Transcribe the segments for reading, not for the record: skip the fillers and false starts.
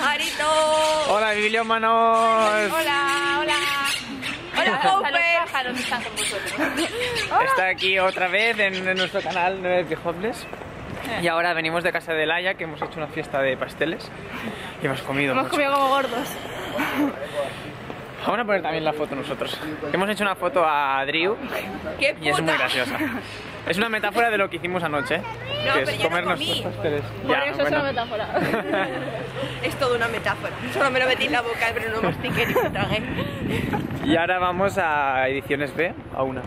pajarito. Hola, Biblio Manos. Hola, hola. Hola, los pájaros están con vosotros. Está aquí otra vez en nuestro canal Never Be Hopeless. Y ahora venimos de casa de Laia, que hemos hecho una fiesta de pasteles y hemos comido. Hemos comido como gordos. Vamos a poner también la foto nosotros. Hemos hecho una foto a Adriu y es muy graciosa. Es una metáfora de lo que hicimos anoche. No, que es comernos los pasteles. Por eso es una metáfora. Es toda una metáfora. Solo me lo metí en la boca, pero no mastiqué ni me tragué. Y ahora vamos a Ediciones B, a una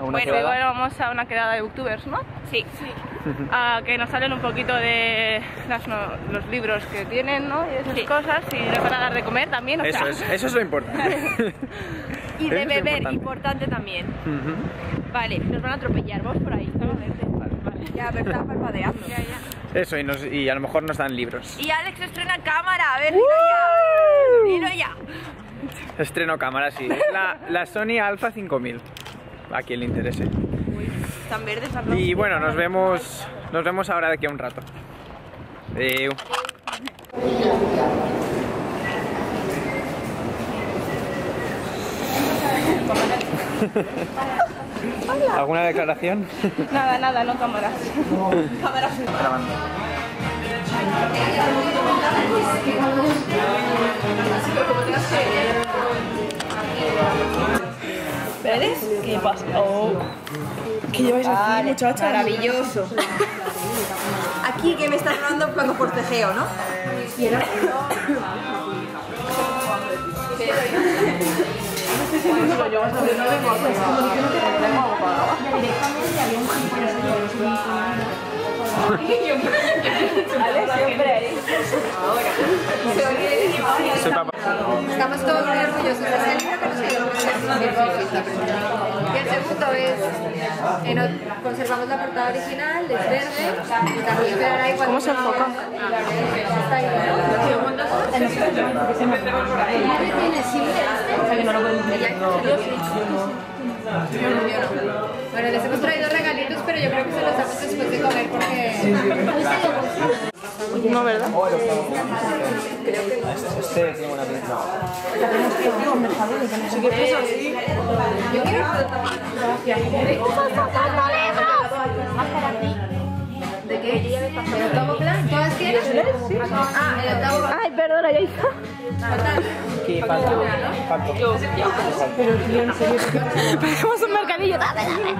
bueno, quedada. Bueno, vamos a una quedada de booktubers, ¿no? Sí, sí. A que nos salen un poquito de los libros que tienen, ¿no? Y esas cosas, y nos van a dar de comer también, eso es lo importante. Y de beber, importante también. Vale, nos van a atropellar, vamos por ahí, vamos a verte. Vale. Ya, pero está parpadeando. Ya. Eso, y a lo mejor nos dan libros. Y Alex estrena cámara, a ver, mira ya. Estreno cámara, sí. La Sony Alpha 5000, a quien le interese. Tan verdes, y bueno, nos vemos ahora de aquí a un rato. Adiós. ¿Alguna declaración? Nada, nada, no cámaras. No. Cámaras. ¿Veres? ¿Qué pasa? Oh. ¿Qué lleváis aquí, muchachos? Maravilloso. Aquí que me estás hablando cuando cortejeo, ¿no? Estamos todos muy orgullosos de ese libro que nos quedó. Y el segundo es, conservamos la portada original, es verde, también verá igual. ¿Cómo se enfoca? Bueno, les hemos traído regalitos, pero yo creo que se los damos después de comer porque... No, ¿verdad? Creo que este tiene una pinta. Si quieres así. Yo quiero. Gracias. Más para ti. ¿De qué? ¿El octavo plan? ¿Todas quieres? Ah, el octavo plan. Ay, perdona, ya está. ¿Qué falta? Pero tío, en serio. Parecemos un mercadillo. Dame, dame.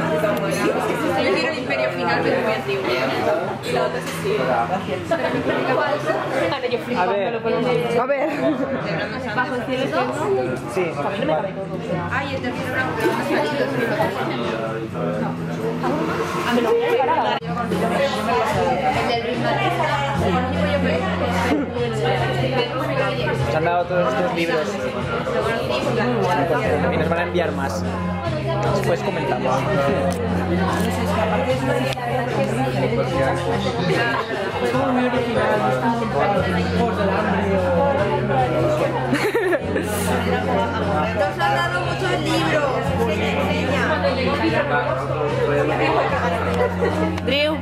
Yo quiero el imperio final, pero muy antiguo. Y la otra sí. A ver. ¿Bajo el cielo todo? Sí. A mí no me cabe todo. Ay, el tercero era un... A mí no me cabe. El del ritmo. Se han dado todos estos libros y nos van a enviar más. Después comentamos. Nos han dado muchos libros. Adriu.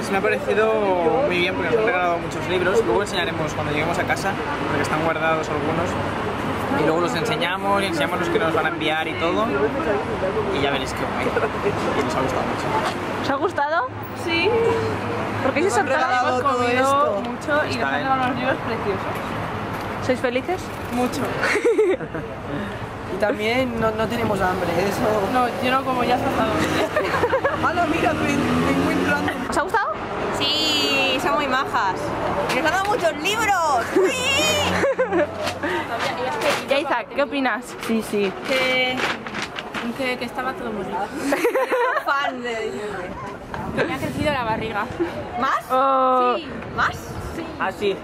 Pues me ha parecido muy bien porque nos han regalado muchos libros. Luego enseñaremos cuando lleguemos a casa, porque están guardados algunos. Y luego los enseñamos y enseñamos los que nos van a enviar y todo. Y ya veréis que guay. Y nos ha gustado mucho. ¿Os ha gustado? Sí. Porque si se han regalado todo esto mucho y nos han regalado unos libros preciosos. ¿Sois felices? Mucho. Y también no tenemos hambre, eso... No, yo no como, ya está todo. ¡Hala, mira, pingüín blando! ¿Os ha gustado? Sí, son muy majas. ¡Nos han dado muchos libros! ¡Sí! Ya, Isaac, ¿qué opinas? Sí, sí. Que estaba todo muy rico. Era fan de Disney. Me ha crecido la barriga. ¿Más? Sí. ¿Más? Sí. Ah, sí.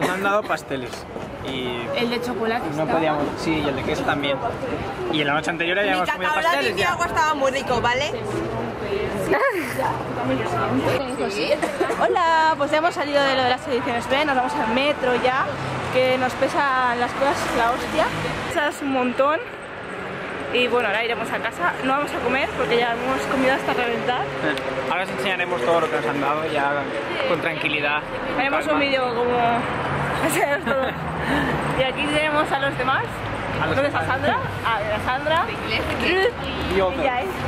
Me han dado pasteles. Y el de chocolate no podíamos, sí, y el de queso también. Y en la noche anterior habíamos comido pasteles. Mi cacao blanco y agua estaba muy rico, ¿vale? Sí. ¿Sí? Hola, pues ya hemos salido de lo de las ediciones B, nos vamos al metro ya, que nos pesan las cosas la hostia. Pesas un montón y bueno, ahora iremos a casa, no vamos a comer porque ya hemos comido hasta reventar. Ahora os enseñaremos todo lo que nos han dado ya con tranquilidad. Haremos un vídeo como... Y aquí tenemos a los demás. ¿Dónde está Sandra? Ah, la Sandra.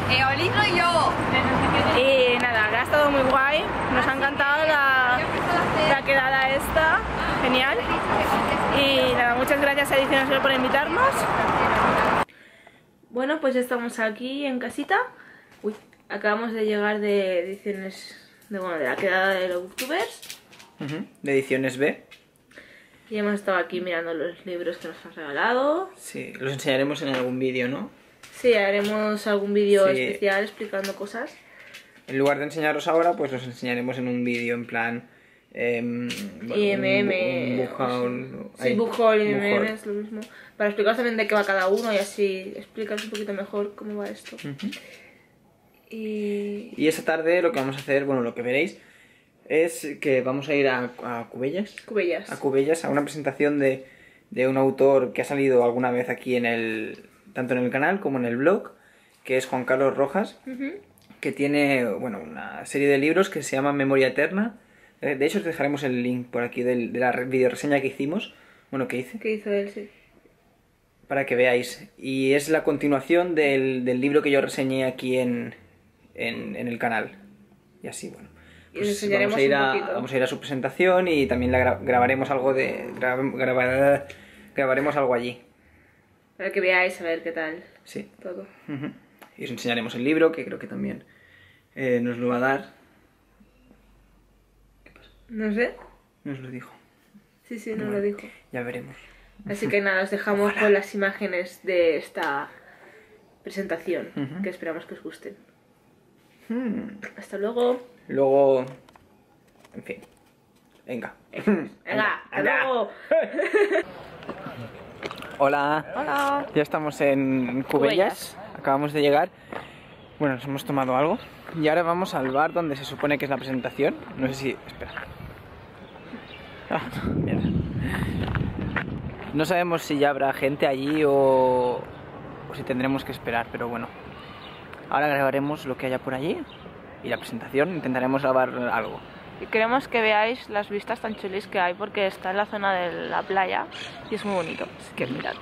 Y Olino y yo. Y nada, ha estado muy guay. Nos ha encantado la quedada esta. Genial. Y nada, muchas gracias a Ediciones B por invitarnos. Bueno, pues ya estamos aquí en casita. Uy, acabamos de llegar de Ediciones... de la quedada de los youtubers. De Ediciones B. Y hemos estado aquí mirando los libros que nos han regalado. Sí, los enseñaremos en algún vídeo, ¿no? Sí, haremos algún vídeo especial explicando cosas. En lugar de enseñaros ahora, pues los enseñaremos en un vídeo en plan... book haul y MM es lo mismo. Para explicaros también de qué va cada uno y así explicaros un poquito mejor cómo va esto. Y esta tarde lo que vamos a hacer, bueno, lo que veréis... es que vamos a ir a Cubellas. A Cubellas, a una presentación de un autor que ha salido alguna vez aquí en el... tanto en el canal como en el blog, que es Juan Carlos Rojas, que tiene, bueno, una serie de libros que se llama Memoria Eterna. De hecho, os dejaremos el link por aquí de la videoreseña que hicimos. Bueno, ¿qué hice? Que hizo él, sí. Para que veáis. Y es la continuación del libro que yo reseñé aquí en el canal. Y así, bueno. Pues vamos a ir a su presentación y también grabaremos algo grabaremos algo allí. Para que veáis a ver qué tal todo. Y os enseñaremos el libro, que creo que también nos lo va a dar. ¿Qué pasa? No sé. Nos lo dijo. Sí, sí, nos lo dijo. Ya veremos. Así que nada, os dejamos con las imágenes de esta presentación, que esperamos que os gusten. Hasta luego. Luego, en fin, venga, hasta luego. Hola, ya estamos en Cubellas, acabamos de llegar. Bueno, nos hemos tomado algo y ahora vamos al bar donde se supone que es la presentación. No sé si... espera. Mierda. No sabemos si ya habrá gente allí o si tendremos que esperar, pero bueno. Ahora grabaremos lo que haya por allí y la presentación, intentaremos grabar algo. Y queremos que veáis las vistas tan chulis que hay porque está en la zona de la playa y es muy bonito. Así que mirad.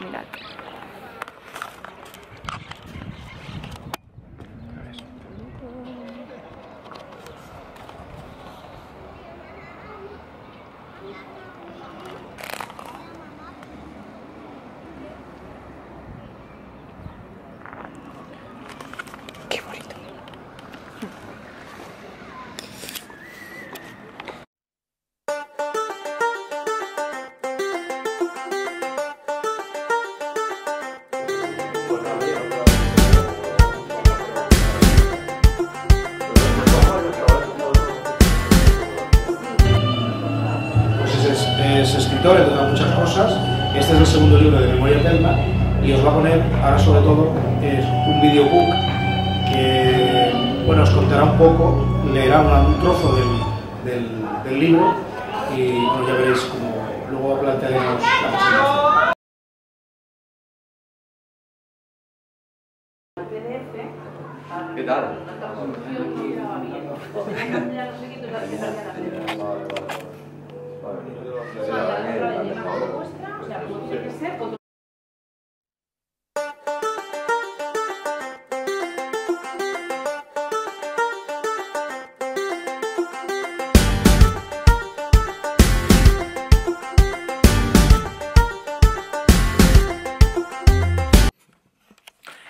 Es escritor, le da muchas cosas. Este es el segundo libro de Memoria Eterna y os va a poner ahora sobre todo un videobook que, bueno, os contará un poco, leerá un trozo del libro y bueno, ya veréis cómo luego plantearemos la presentación. ¿Qué tal?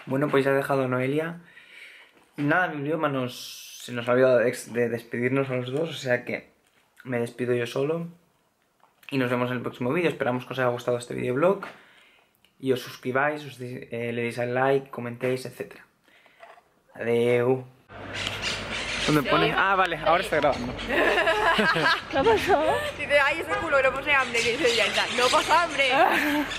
Bueno, pues ya ha dejado Noelia. Nada, Biblio Manos se nos ha olvidado de despedirnos a los dos, o sea que me despido yo solo. Y nos vemos en el próximo vídeo. Esperamos que os haya gustado este videoblog. Y os suscribáis, le deis al like, comentéis, etc. Adeu. ¿Dónde pone? Ah, vale, ahora está grabando. ¿Qué ha pasado? Dice, ay, ese culo, no pasa hambre. Y dice, ya está, no pasa hambre.